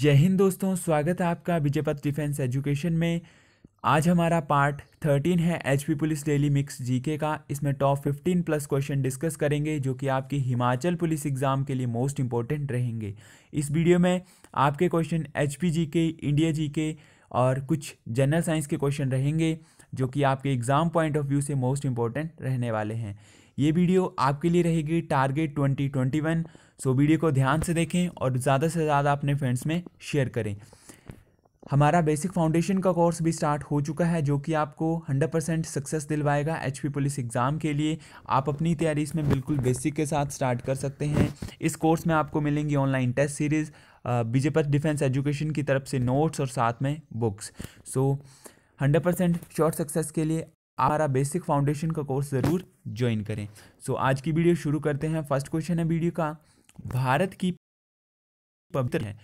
जय हिंद दोस्तों, स्वागत है आपका विजयपथ डिफेंस एजुकेशन में। आज हमारा पार्ट 13 है HP police daily mix GK का। इसमें टॉप 15 प्लस क्वेश्चन डिस्कस करेंगे जो कि आपकी हिमाचल पुलिस एग्ज़ाम के लिए मोस्ट इंपॉर्टेंट रहेंगे। इस वीडियो में आपके question HP GK, India GK और कुछ जनरल साइंस के क्वेश्चन रहेंगे जो कि आपके एग्ज़ाम पॉइंट ऑफ व्यू से मोस्ट इंपॉर्टेंट रहने वाले हैं। ये वीडियो आपके लिए रहेगी टारगेट 2021। सो वीडियो को ध्यान से देखें और ज़्यादा से ज़्यादा अपने फ्रेंड्स में शेयर करें। हमारा बेसिक फाउंडेशन का कोर्स भी स्टार्ट हो चुका है जो कि आपको 100% सक्सेस दिलवाएगा एचपी पुलिस एग्ज़ाम के लिए। आप अपनी तैयारी इसमें बिल्कुल बेसिक के साथ स्टार्ट कर सकते हैं। इस कोर्स में आपको मिलेंगी online test series, Vijaypath defence education की तरफ से नोट्स और साथ में बुक्स। सो 100% शॉर्ट सक्सेस के लिए हमारा बेसिक फाउंडेशन का कोर्स ज़रूर ज्वाइन करें। सो आज की वीडियो शुरू करते हैं। फर्स्ट क्वेश्चन है वीडियो का, भारत की पवित्र है।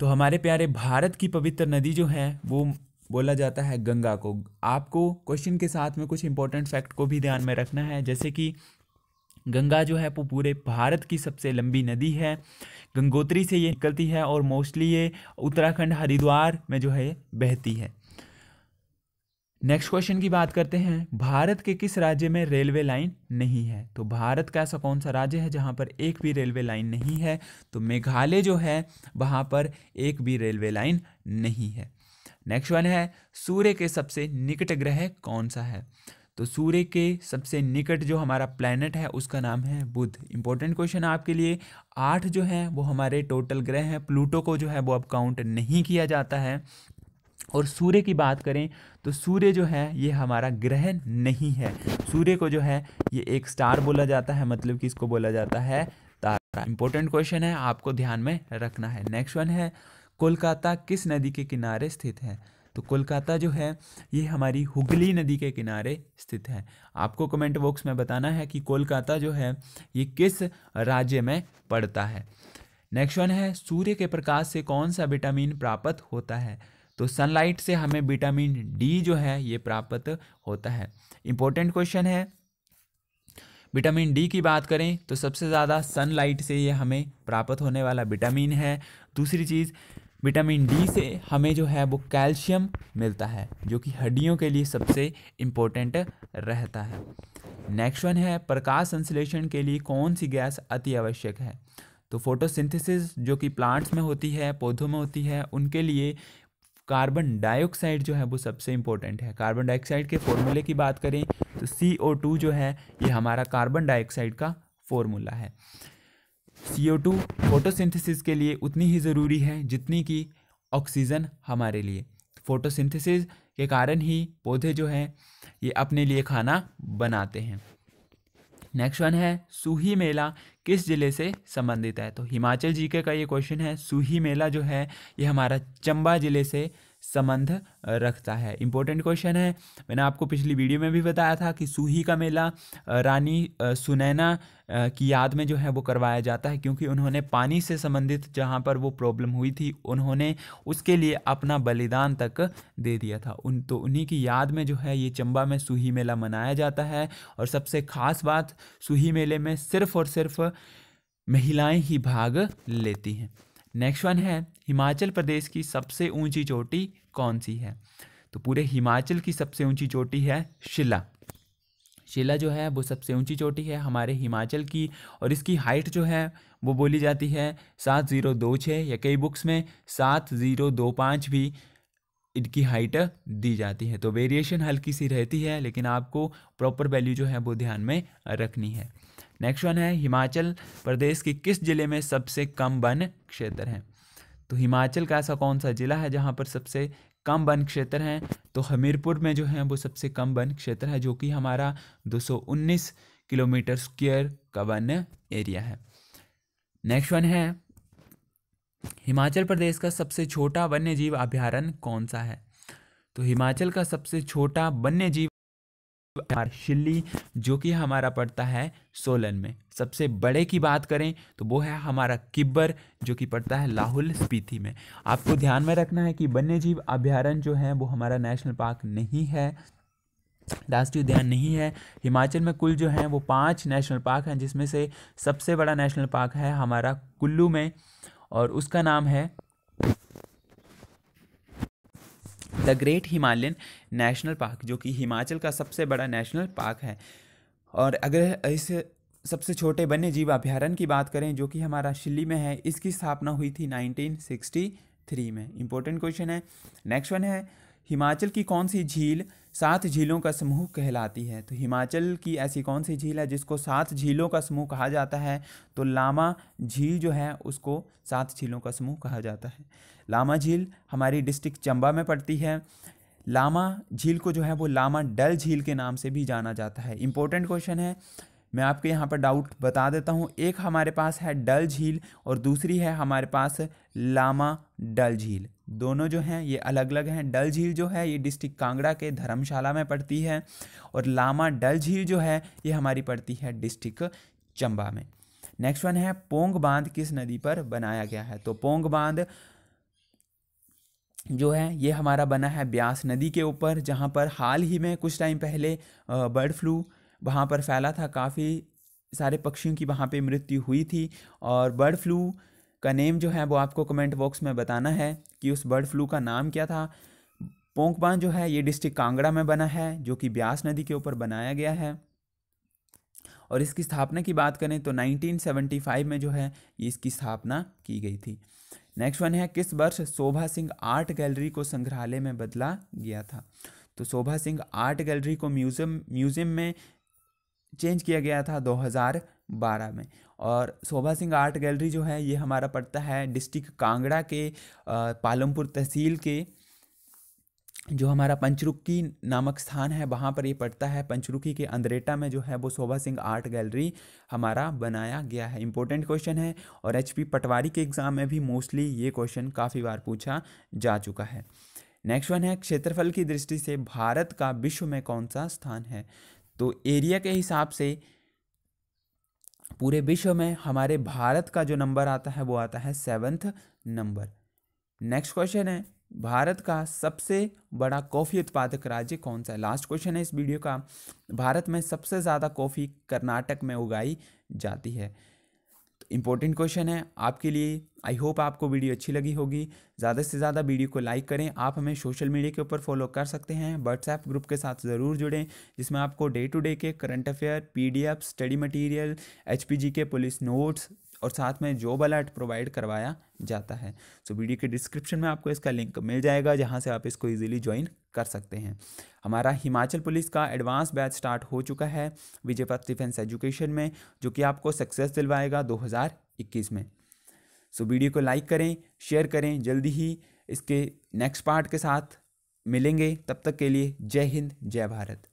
तो हमारे प्यारे भारत की पवित्र नदी जो है वो बोला जाता है गंगा को। आपको क्वेश्चन के साथ में कुछ इंपॉर्टेंट फैक्ट को भी ध्यान में रखना है, जैसे कि गंगा जो है वो पूरे भारत की सबसे लंबी नदी है। गंगोत्री से ये निकलती है और मोस्टली ये उत्तराखंड हरिद्वार में जो है बहती है। नेक्स्ट क्वेश्चन की बात करते हैं, भारत के किस राज्य में रेलवे लाइन नहीं है? तो भारत का ऐसा कौन सा राज्य है जहां पर एक भी रेलवे लाइन नहीं है? तो मेघालय जो है वहां पर एक भी रेलवे लाइन नहीं है। नेक्स्ट वन है, सूर्य के सबसे निकट ग्रह कौन सा है? तो सूर्य के सबसे निकट जो हमारा प्लेनेट है उसका नाम है बुध। इंपॉर्टेंट क्वेश्चन आपके लिए। 8 जो हैं वो हमारे टोटल ग्रह हैं। प्लूटो को जो है वो अब काउंट नहीं किया जाता है। और सूर्य की बात करें तो सूर्य जो है ये हमारा ग्रह नहीं है। सूर्य को जो है ये एक स्टार बोला जाता है, मतलब कि इसको बोला जाता है तारा। इंपॉर्टेंट क्वेश्चन है, आपको ध्यान में रखना है। नेक्स्ट वन है, कोलकाता किस नदी के किनारे स्थित है? तो कोलकाता जो है ये हमारी हुगली नदी के किनारे स्थित है। आपको कमेंट बॉक्स में बताना है कि कोलकाता जो है ये किस राज्य में पड़ता है। नेक्स्ट वन है, सूर्य के प्रकाश से कौन सा विटामिन प्राप्त होता है? तो सनलाइट से हमें विटामिन डी जो है ये प्राप्त होता है। इंपॉर्टेंट क्वेश्चन है। विटामिन डी की बात करें तो सबसे ज़्यादा सनलाइट से ये हमें प्राप्त होने वाला विटामिन है। दूसरी चीज़, विटामिन डी से हमें जो है वो कैल्शियम मिलता है जो कि हड्डियों के लिए सबसे इम्पोर्टेंट रहता है। नेक्स्ट वन है, प्रकाश संश्लेषण के लिए कौन सी गैस अति आवश्यक है? तो फोटोसिंथेसिस जो कि प्लांट्स में होती है, पौधों में होती है, उनके लिए कार्बन डाइऑक्साइड जो है वो सबसे इम्पोर्टेंट है। कार्बन डाइऑक्साइड के फॉर्मूले की बात करें तो CO2 जो है ये हमारा कार्बन डाइऑक्साइड का फॉर्मूला है। CO2 फोटोसिंथेसिस के लिए उतनी ही ज़रूरी है जितनी कि ऑक्सीजन हमारे लिए। फोटोसिंथेसिस के कारण ही पौधे जो हैं ये अपने लिए खाना बनाते हैं। नेक्स्ट वन है, सूही मेला किस जिले से संबंधित है? तो हिमाचल जीके का ये क्वेश्चन है। सूही मेला जो है ये हमारा चंबा जिले से संबंध रखता है। इंपॉर्टेंट क्वेश्चन है। मैंने आपको पिछली वीडियो में भी बताया था कि सूही का मेला रानी सुनैना की याद में जो है वो करवाया जाता है, क्योंकि उन्होंने पानी से संबंधित जहाँ पर वो प्रॉब्लम हुई थी उन्होंने उसके लिए अपना बलिदान तक दे दिया था। उन्हीं की याद में जो है ये चंबा में सूही मेला मनाया जाता है। और सबसे ख़ास बात, सूही मेले में सिर्फ और सिर्फ महिलाएँ ही भाग लेती हैं। नेक्स्ट वन है, हिमाचल प्रदेश की सबसे ऊंची चोटी कौन सी है? तो पूरे हिमाचल की सबसे ऊंची चोटी है शिला। शिला जो है वो सबसे ऊंची चोटी है हमारे हिमाचल की, और इसकी हाइट जो है वो बोली जाती है 7026 या कई बुक्स में 7025 भी इनकी हाइट दी जाती है। तो वेरिएशन हल्की सी रहती है, लेकिन आपको प्रॉपर वैल्यू जो है वो ध्यान में रखनी है। नेक्स्ट वन है, हिमाचल प्रदेश के किस जिले में सबसे कम वन क्षेत्र हैं? तो हिमाचल का ऐसा कौन सा जिला है जहां पर सबसे कम वन क्षेत्र हैं? तो हमीरपुर में जो है वो सबसे कम वन क्षेत्र है, जो कि हमारा 219 किलोमीटर स्क्वायर का वन एरिया है। नेक्स्ट वन है, हिमाचल प्रदेश का सबसे छोटा वन्य जीव अभ्यारण्य कौन सा है? तो हिमाचल का सबसे छोटा वन्य जीव शिल्ली जो कि हमारा पड़ता है सोलन में। सबसे बड़े की बात करें तो वो है हमारा किब्बर जो कि पड़ता है लाहुलस्पीति में। आपको ध्यान में रखना है कि वन्य जीव अभ्यारण्य जो है वो हमारा नेशनल पार्क नहीं है, राष्ट्रीय उद्यान नहीं है। हिमाचल में कुल जो है वो 5 नेशनल पार्क हैं, जिसमें से सबसे बड़ा नेशनल पार्क है हमारा कुल्लू में और उसका नाम है the great Himalayan national park, जो कि हिमाचल का सबसे बड़ा नेशनल पार्क है। और अगर इस सबसे छोटे वन्य जीव अभ्यारण्य की बात करें जो कि हमारा शिल्ली में है, इसकी स्थापना हुई थी 1963 में। इंपॉर्टेंट क्वेश्चन है। नेक्स्ट वन है, हिमाचल की कौन सी झील 7 झीलों का समूह कहलाती है? तो हिमाचल की ऐसी कौन सी झील है जिसको 7 झीलों का समूह कहा जाता है? तो लामा झील जो है उसको 7 झीलों का समूह कहा जाता है। लामा झील हमारी डिस्ट्रिक्ट चंबा में पड़ती है। लामा झील को जो है वो लामा डल झील के नाम से भी जाना जाता है। इंपॉर्टेंट क्वेश्चन है, मैं आपके यहाँ पर डाउट बता देता हूँ। एक हमारे पास है डल झील और दूसरी है हमारे पास लामा डल झील। दोनों जो हैं ये अलग अलग हैं। डल झील जो है ये डिस्ट्रिक्ट कांगड़ा के धर्मशाला में पड़ती है और लामा डल झील जो है ये हमारी पड़ती है डिस्ट्रिक्ट चंबा में। नेक्स्ट वन है, पोंग बांध किस नदी पर बनाया गया है? तो पोंग बांध जो है ये हमारा बना है ब्यास नदी के ऊपर, जहाँ पर हाल ही में कुछ टाइम पहले बर्ड फ्लू वहाँ पर फैला था। काफ़ी सारे पक्षियों की वहाँ पे मृत्यु हुई थी और बर्ड फ्लू का नेम जो है वो आपको कमेंट बॉक्स में बताना है कि उस बर्ड फ्लू का नाम क्या था। पोंग बांध जो है ये डिस्ट्रिक्ट कांगड़ा में बना है, जो कि ब्यास नदी के ऊपर बनाया गया है। और इसकी स्थापना की बात करें तो 1975 में जो है इसकी स्थापना की गई थी। नेक्स्ट वन है, किस वर्ष शोभा सिंह आर्ट गैलरी को संग्रहालय में बदला गया था? तो शोभा सिंह आर्ट गैलरी को म्यूजियम में चेंज किया गया था 2012 में। और शोभा सिंह आर्ट गैलरी जो है ये हमारा पड़ता है डिस्ट्रिक्ट कांगड़ा के पालमपुर तहसील के, जो हमारा पंचरुकी नामक स्थान है वहाँ पर ये पड़ता है। पंचरुकी के अंदरेटा में जो है वो शोभा सिंह आर्ट गैलरी हमारा बनाया गया है। इंपॉर्टेंट क्वेश्चन है और एचपी पटवारी के एग्ज़ाम में भी मोस्टली ये क्वेश्चन काफ़ी बार पूछा जा चुका है। नेक्स्ट वन है, क्षेत्रफल की दृष्टि से भारत का विश्व में कौन सा स्थान है? तो एरिया के हिसाब से पूरे विश्व में हमारे भारत का जो नंबर आता है वो आता है 7वां नंबर। नेक्स्ट क्वेश्चन है, भारत का सबसे बड़ा कॉफ़ी उत्पादक राज्य कौन सा है? लास्ट क्वेश्चन है इस वीडियो का। भारत में सबसे ज़्यादा कॉफ़ी कर्नाटक में उगाई जाती है। इंपॉर्टेंट क्वेश्चन है आपके लिए। आई होप आपको वीडियो अच्छी लगी होगी। ज़्यादा से ज़्यादा वीडियो को लाइक करें। आप हमें सोशल मीडिया के ऊपर फॉलो कर सकते हैं। व्हाट्सएप ग्रुप के साथ ज़रूर जुड़ें, जिसमें आपको डे टू डे के current affair, PDF, study material, HP GK, police notes और साथ में जॉब अलर्ट प्रोवाइड करवाया जाता है। सो वीडियो के डिस्क्रिप्शन में आपको इसका लिंक मिल जाएगा, जहां से आप इसको इजीली ज्वाइन कर सकते हैं। हमारा हिमाचल पुलिस का एडवांस बैच स्टार्ट हो चुका है विजयपथ डिफेंस एजुकेशन में, जो कि आपको सक्सेस दिलवाएगा 2021 में। सो वीडियो को लाइक करें, शेयर करें। जल्दी ही इसके नेक्स्ट पार्ट के साथ मिलेंगे। तब तक के लिए जय हिंद, जय भारत।